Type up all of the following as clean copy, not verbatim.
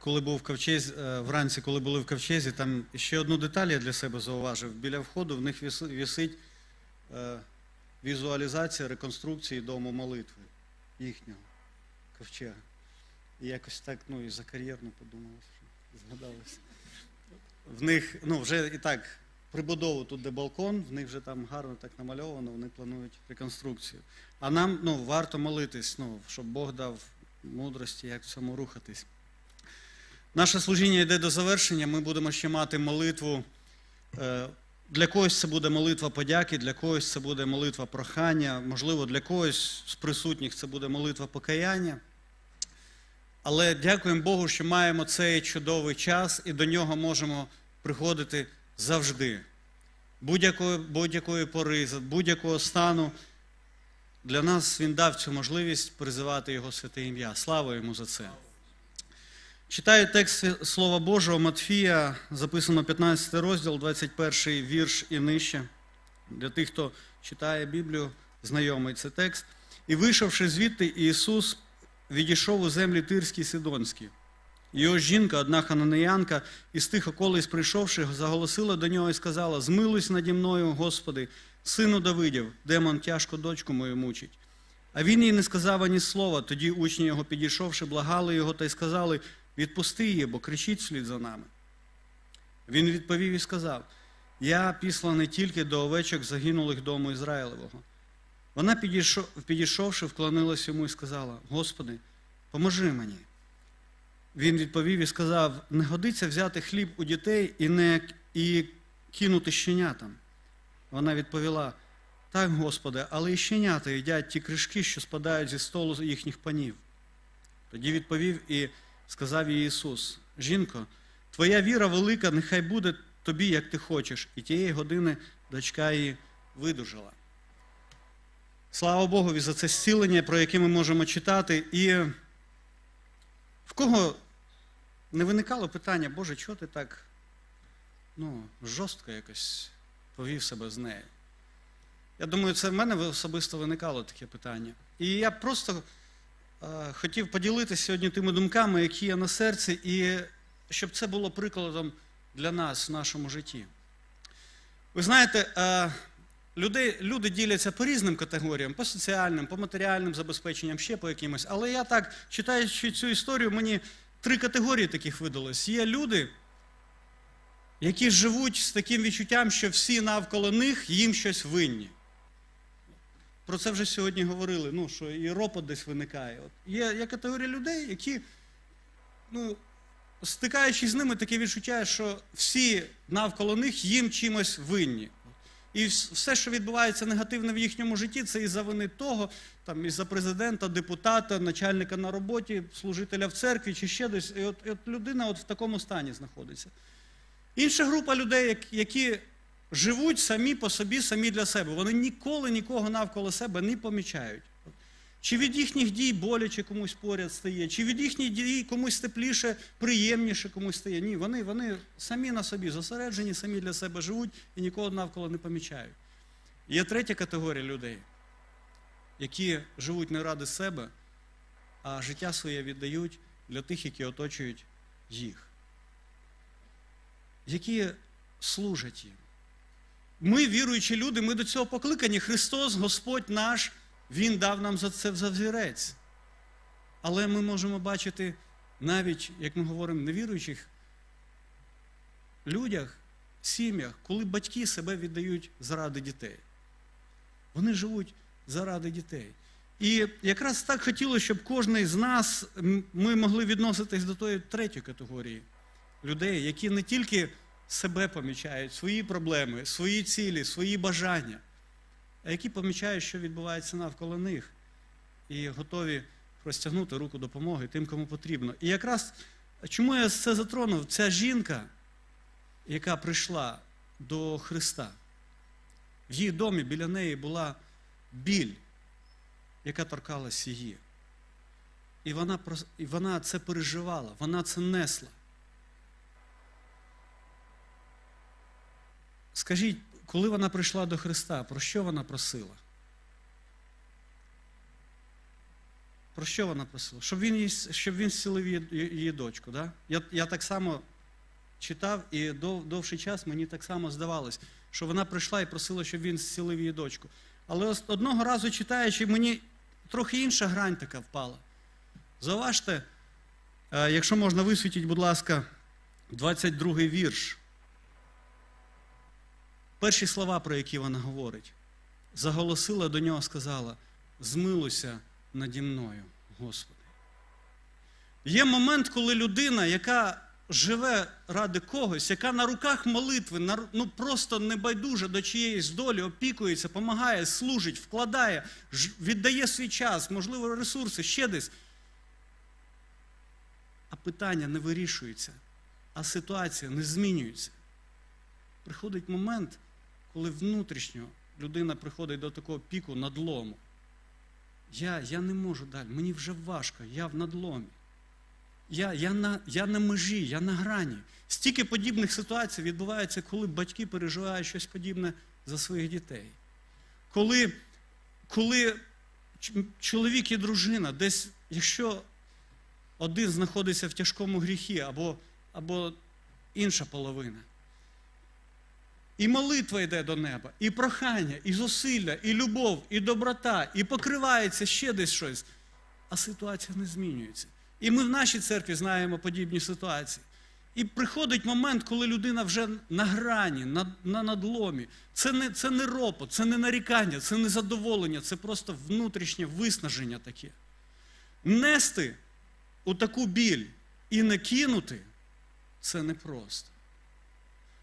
коли був в Ковчезі, вранці, коли були в Ковчезі, там ще одну деталь я для себе зауважив. Біля входу в них висить візуалізація реконструкції дому молитви їхнього ковчега. І якось так, ну, і закар'єрно подумалося, згадалося. В них, ну, вже і так, прибудову тут, де балкон, в них вже там гарно так намальовано, вони планують реконструкцію. А нам, ну, варто молитись, ну, щоб Бог дав мудрості, як в цьому рухатись. Наше служіння йде до завершення, ми будемо ще мати молитву. Для когось це буде молитва подяки, для когось це буде молитва прохання, можливо, для когось з присутніх це буде молитва покаяння. Але дякуємо Богу, що маємо цей чудовий час і до нього можемо приходити завжди. Будь-якої пори, будь-якого стану. Для нас він дав цю можливість призивати його святе ім'я. Слава йому за це. Читаю текст Слова Божого Матвія, записано 15 розділ, 21 вірш і нижче. Для тих, хто читає Біблію, знайомий цей текст. «І вийшовши звідти, Ісус відійшов у землі Тирські і Сидонські. Його жінка, одна хананіянка, із тих околиць прийшовши, заголосила до нього і сказала: «Змилуйся наді мною, Господи, сину Давидів, демон тяжко дочку мою мучить». А він їй не сказав ані слова, тоді учні його підійшовши, благали його та й сказали: «Відпусти її, бо кричить вслід за нами». Він відповів і сказав: «Я післаний тільки до овечок загинулих дому Ізраїлевого». Вона, підійшовши, вклонилась йому і сказала: «Господи, поможи мені». Він відповів і сказав: «Не годиться взяти хліб у дітей і кинути щенятам». Вона відповіла: «Так, Господи, але і щенята їдять ті кришки, що спадають зі столу їхніх панів». Тоді відповів і сказав їй Ісус: «Жінко, твоя віра велика, нехай буде тобі, як ти хочеш». І тієї години дочка її видужала. Слава Богові за це зцілення, про яке ми можемо читати. І в кого не виникало питання: «Боже, чого ти так, ну, жорстко якось повів себе з нею?» Я думаю, це в мене особисто виникало таке питання. І я просто хотів поділитися сьогодні тими думками, які є на серці, і щоб це було прикладом для нас в нашому житті. Ви знаєте, люди діляться по різним категоріям, по соціальним, по матеріальним забезпеченням, ще по якимось. Але я так, читаючи цю історію, мені три категорії таких видалось. Є люди, які живуть з таким відчуттям, що всі навколо них їм щось винні. Про це вже сьогодні говорили, ну, що і ропот десь виникає. От є категорія людей, які, ну, стикаючись з ними, таке відчуття, що всі навколо них їм чимось винні. І все, що відбувається негативно в їхньому житті, це із-за вини того, там, із-за президента, депутата, начальника на роботі, служителя в церкві чи ще десь. І от людина от в такому стані знаходиться. Інша група людей, які живуть самі по собі, самі для себе. Вони ніколи нікого навколо себе не помічають. Чи від їхніх дій боляче комусь поряд стає, чи від їхніх дій комусь тепліше, приємніше комусь стає. Ні, вони самі на собі зосереджені, самі для себе живуть і нікого навколо не помічають. Є третя категорія людей, які живуть не ради себе, а життя своє віддають для тих, які оточують їх, які служать їм. Ми, віруючі люди, ми до цього покликані. Христос, Господь наш, Він дав нам за це взірець. Але ми можемо бачити навіть, як ми говоримо, невіруючих людях, сім'ях, коли батьки себе віддають заради дітей. Вони живуть заради дітей. І якраз так хотілося, щоб кожен з нас, ми могли відноситись до тої третьої категорії людей, які не тільки себе помічають, свої проблеми, свої цілі, свої бажання, а які помічають, що відбувається навколо них, і готові простягнути руку допомоги тим, кому потрібно. І якраз, чому я це затронув? Ця жінка, яка прийшла до Христа, в її домі біля неї була біль, яка торкалась її. І вона це переживала, вона це несла. Скажіть, коли вона прийшла до Христа, про що вона просила? Про що вона просила? Щоб він зцілив її дочку. Да? Я так само читав, і довший час мені так само здавалось, що вона прийшла і просила, щоб він зцілив її дочку. Але одного разу читаючи, мені трохи інша грань така впала. Заважте, якщо можна висвітіть, будь ласка, 22-й вірш. Перші слова, про які вона говорить. Заголосила до нього, сказала, змилуйся наді мною, Господи. Є момент, коли людина, яка живе ради когось, яка на руках молитви, просто небайдуже до чиєїсь долі, опікується, допомагає, служить, вкладає, віддає свій час, можливо, ресурси, ще десь. А питання не вирішується, а ситуація не змінюється. Приходить момент, коли внутрішньо людина приходить до такого піку надлому. Я не можу далі, мені вже важко, я в надломі. Я на межі, я на грані. Стільки подібних ситуацій відбувається, коли батьки переживають щось подібне за своїх дітей. Коли чоловік і дружина десь, якщо один знаходиться в тяжкому гріхі, або інша половина. І молитва йде до неба, і прохання, і зусилля, і любов, і доброта, і покривається ще десь щось. А ситуація не змінюється. І ми в нашій церкві знаємо подібні ситуації. І приходить момент, коли людина вже на грані, на надломі. Це не ропот, це не нарікання, це не задоволення, це просто внутрішнє виснаження таке. Нести у таку біль і не кинути – це непросто.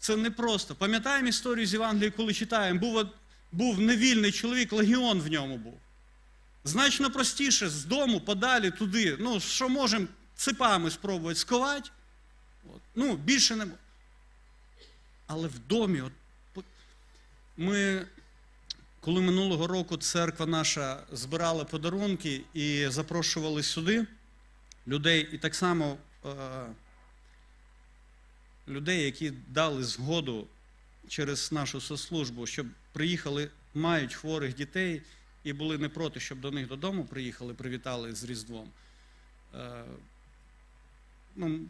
Це непросто. Пам'ятаємо історію з Євангелії, коли читаємо, був невільний чоловік, легіон в ньому був. Значно простіше з дому подалі туди, що можемо цепами спробувати сковати, більше не можемо. Але в домі, коли минулого року церква наша збирала подарунки і запрошували сюди людей, і так само людей, які дали згоду через нашу соцслужбу, щоб приїхали, мають хворих дітей, і були не проти, щоб до них додому приїхали, привітали з Різдвом.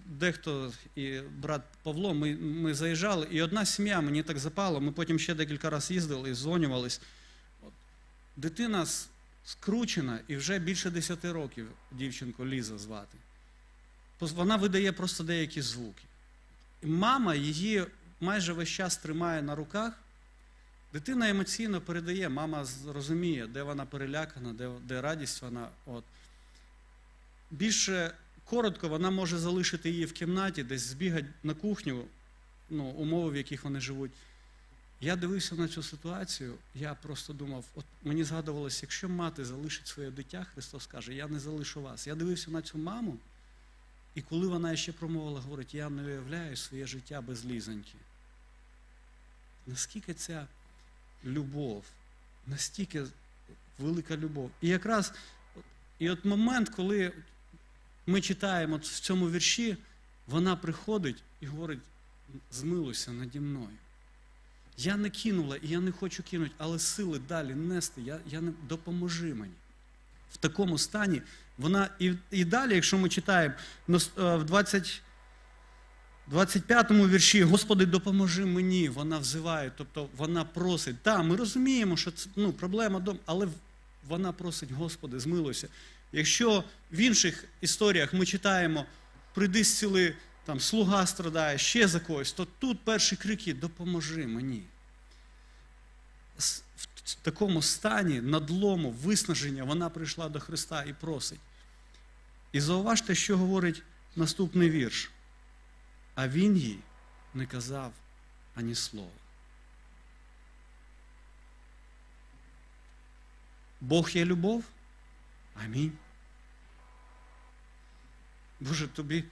Дехто і брат Павло, ми заїжджали, і одна сім'я мені так запала, ми потім ще декілька разів їздили і дзвонювались. Дитина скручена, і вже більше 10 років дівчинку Ліза звати. Вона видає просто деякі звуки. І мама її майже весь час тримає на руках. Дитина емоційно передає, мама розуміє, де вона перелякана, де радість вона. Більше коротко вона може залишити її в кімнаті, десь збігати на кухню, умови, в яких вони живуть. Я дивився на цю ситуацію, я просто думав, мені згадувалось, якщо мати залишить своє дитя, Христос каже, я не залишу вас. Я дивився на цю маму, і коли вона ще промовила, говорить, я не уявляю своє життя без Лізоньки. Наскільки ця любов, настільки велика любов. І якраз, момент, коли ми читаємо в цьому вірші, вона приходить і говорить, змилуйся наді мною. Я не кинула і я не хочу кинути, але сили далі нести, допоможи мені. В такому стані вона і далі, якщо ми читаємо в 25-му вірші, Господи, допоможи мені, вона взиває, тобто вона просить. Так, ми розуміємо, що це проблема дому, але вона просить, Господи, змилуйся. Якщо в інших історіях ми читаємо, прийди зціли, там слуга страдає, ще за когось, то тут перші крики, допоможи мені. В такому стані надлому, виснаження, вона прийшла до Христа і просить. І зауважте, що говорить наступний вірш. А він їй не казав ані слова. Бог є любов? Амінь. Боже, тобі,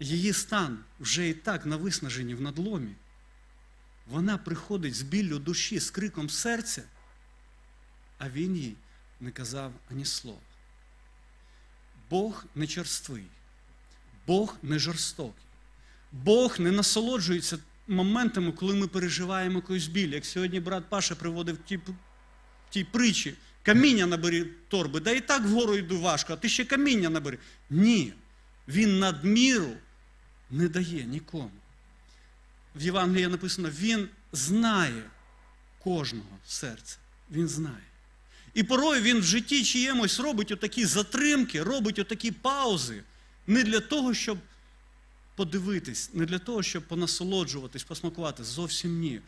її стан вже і так на виснаженні, в надломі. Вона приходить з біллю душі, з криком серця, а він їй не казав ані слова. Бог не черствий, Бог не жорстокий. Бог не насолоджується моментами, коли ми переживаємо якусь біль. Як сьогодні брат Паша приводив в тій притчі, каміння набери торби, да і так вгору йду важко, а ти ще каміння набери. Ні, він надміру не дає нікому. В Євангелії написано, він знає кожного серця, він знає. І порой він в житті чиємось робить отакі затримки, робить отакі паузи, не для того, щоб подивитись, не для того, щоб понасолоджуватись, посмакувати. Зовсім ні.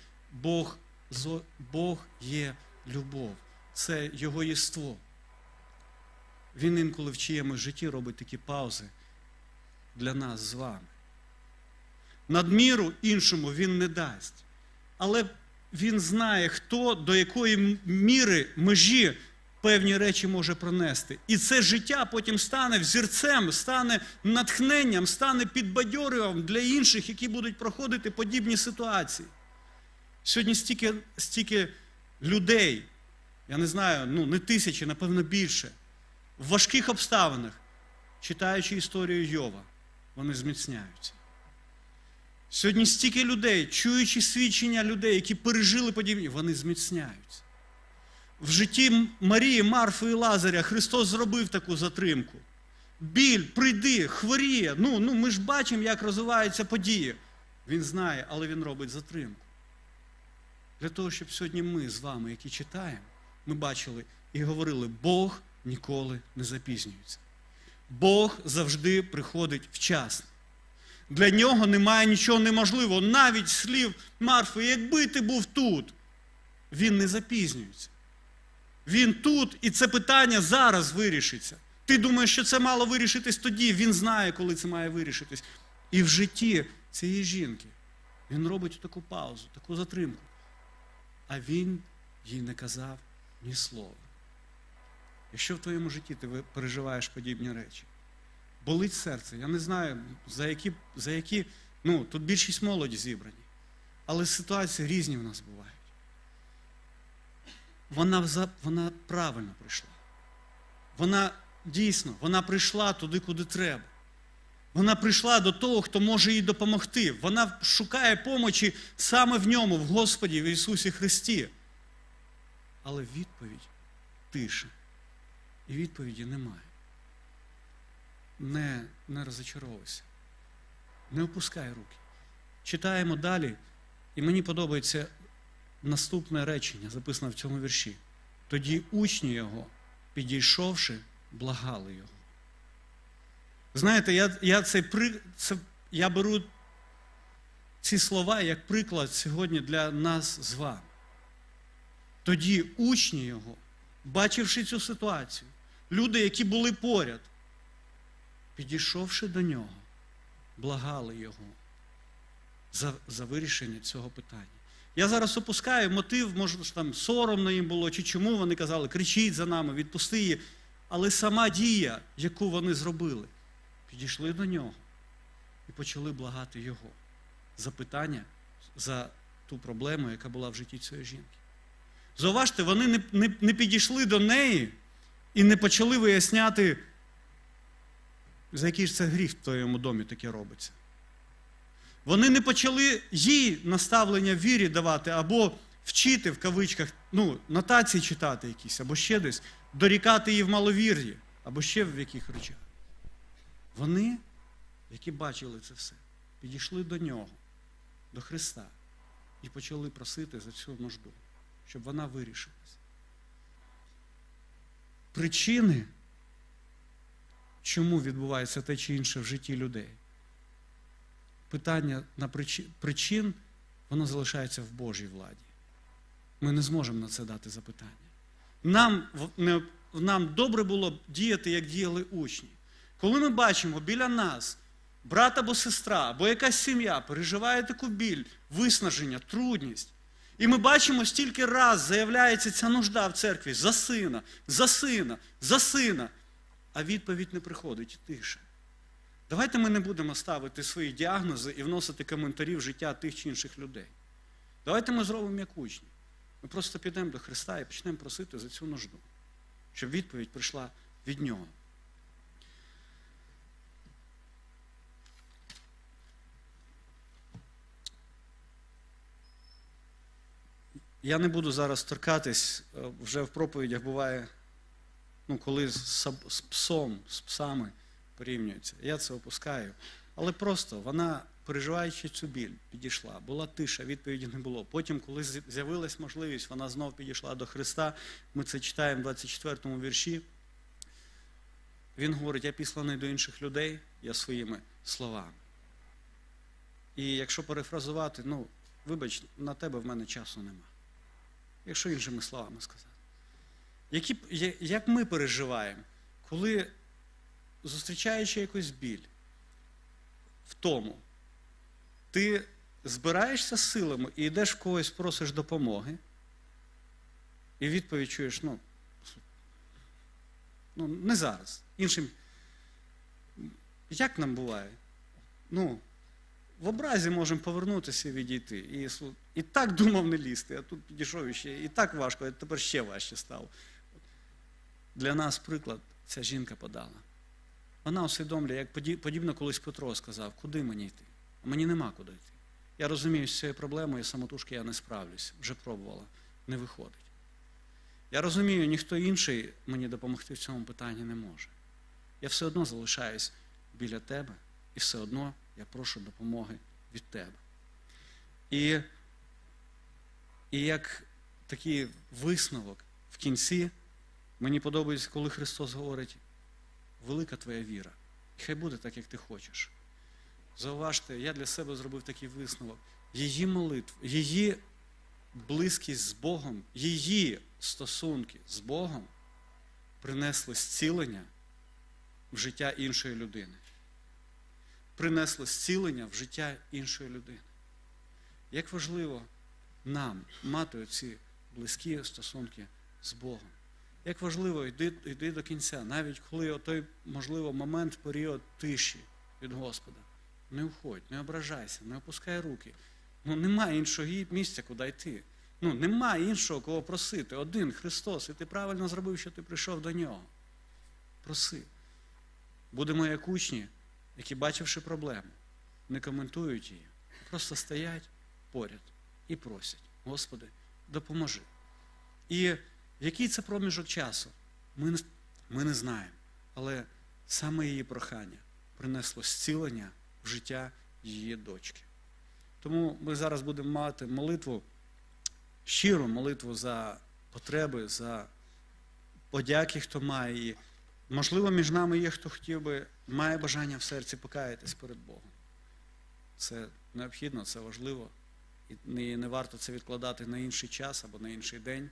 Бог є любов. Це його єство. Він інколи в чиємусь житті робить такі паузи для нас з вами. Надміру іншому він не дасть. Але він знає, хто, до якої міри, межі певні речі може пронести. І це життя потім стане взірцем, стане натхненням, стане підбадьорюванням для інших, які будуть проходити подібні ситуації. Сьогодні стільки людей, я не знаю, не тисячі, напевно більше, в важких обставинах, читаючи історію Йова, вони зміцняються. Сьогодні стільки людей, чуючи свідчення людей, які пережили подібні, вони зміцняються. В житті Марії, Марфи і Лазаря Христос зробив таку затримку. Біль, прийди, хворіє. Ми ж бачимо, як розвиваються події. Він знає, але він робить затримку. Для того, щоб сьогодні ми з вами, які читаємо, ми бачили і говорили, Бог ніколи не запізнюється. Бог завжди приходить вчасно. Для нього немає нічого неможливого. Навіть слів Марфи, якби ти був тут, він не запізнюється. Він тут, і це питання зараз вирішиться. Ти думаєш, що це мало вирішитись тоді, він знає, коли це має вирішитись. І в житті цієї жінки він робить таку паузу, таку затримку. А він їй не казав ні слова. Якщо в твоєму житті ти переживаєш подібні речі, болить серце, я не знаю, за які, тут більшість молоді зібрані, але ситуації різні в нас бувають. Вона правильно прийшла. Вона прийшла туди, куди треба. Вона прийшла до того, хто може їй допомогти. Вона шукає помочі саме в ньому, в Господі, в Ісусі Христі. Але відповідь тиша. І відповіді немає. Не розчаровуйся. Не опускай руки. Читаємо далі, і мені подобається наступне речення, записано в цьому вірші. Тоді учні його, підійшовши, благали його. Знаєте, я беру ці слова як приклад сьогодні для нас з вами. Тоді учні його, бачивши цю ситуацію, люди, які були поряд, підійшовши до нього, благали його за вирішення цього питання. Я зараз опускаю мотив, може, там соромно їм було, чи чому вони казали, кричіть за нами, відпусти її. Але сама дія, яку вони зробили, підійшли до нього і почали благати його за питання, за ту проблему, яка була в житті цієї жінки. Зауважте, вони не підійшли до неї і не почали виясняти, за який ж це гріх в твоєму домі таке робиться. Вони не почали їй наставлення вірі давати, або вчити, в кавичках, нотації читати якісь, або ще десь, дорікати її в маловір'ї, або ще в яких речах. Вони, які бачили це все, підійшли до нього, до Христа, і почали просити за цю нужду, щоб вона вирішилась. Причини, чому відбувається те чи інше в житті людей, питання на причин, воно залишається в Божій владі. Ми не зможемо на це дати запитання. Нам добре було б діяти, як діяли учні. Коли ми бачимо біля нас брат або сестра, або якась сім'я переживає таку біль, виснаження, трудність, і ми бачимо, стільки раз заявляється ця нужда в церкві за сина, за сина, за сина, а відповідь не приходить, тиша. Давайте ми не будемо ставити свої діагнози і вносити коментарі в життя тих чи інших людей. Давайте ми зробимо як учні. Ми просто підемо до Христа і почнемо просити за цю нужду, щоб відповідь прийшла від Нього. Я не буду зараз торкатись, вже в проповідях буває, коли з псами порівнюється. Я це опускаю. Але просто вона, переживаючи цю біль, підійшла. Була тиша, відповіді не було. Потім, коли з'явилась можливість, вона знов підійшла до Христа. Ми це читаємо в 24-му вірші. Він говорить, я післаний до інших людей, я своїми словами. І якщо перефразувати, вибач, на тебе в мене часу нема. Якщо іншими словами сказати. Як ми переживаємо, коли, зустрічаючи якусь біль в тому, ти збираєшся з силами і йдеш в когось, просиш допомоги, і відповідь чуєш, не зараз, іншим. Як нам буває? В образі можемо повернутися і відійти. І так думав не лізти, а тут підійшов іще, і так важко, а тепер ще важче стало. Для нас приклад ця жінка подала. Вона усвідомлює, як подібно колись Петро сказав, куди мені йти? А мені нема куди йти. Я розумію, з цією проблемою самотужки я не справлюсь. Вже пробувала, не виходить. Я розумію, ніхто інший мені допомогти в цьому питанні не може. Я все одно залишаюсь біля тебе, і все одно я прошу допомоги від тебе. І як такий висновок в кінці, мені подобається, коли Христос говорить, велика твоя віра, і хай буде так, як ти хочеш. Зауважте, я для себе зробив такий висновок. Її молитва, її близькість з Богом, її стосунки з Богом принесли зцілення в життя іншої людини. Принесли зцілення в життя іншої людини. Як важливо нам мати оці близькі стосунки з Богом. Як важливо йти до кінця, навіть коли той, можливо, момент, період тиші від Господа. Не уходь, не ображайся, не опускай руки. Немає іншого місця, куди йти. Немає іншого, кого просити. Один Христос, і ти правильно зробив, що ти прийшов до Нього. Проси. Будемо як учні, які, бачивши проблему, не коментують її, просто стоять поряд і просять, Господи, допоможи. І який це проміжок часу, ми не знаємо, але саме її прохання принесло зцілення в життя її дочки. Тому ми зараз будемо мати молитву, щиру молитву за потреби, за подяки, хто має її. Можливо, між нами є, хто хотів би, має бажання в серці покаятись перед Богом. Це необхідно, це важливо. І не варто це відкладати на інший час або на інший день.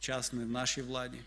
Час не в нашій владі.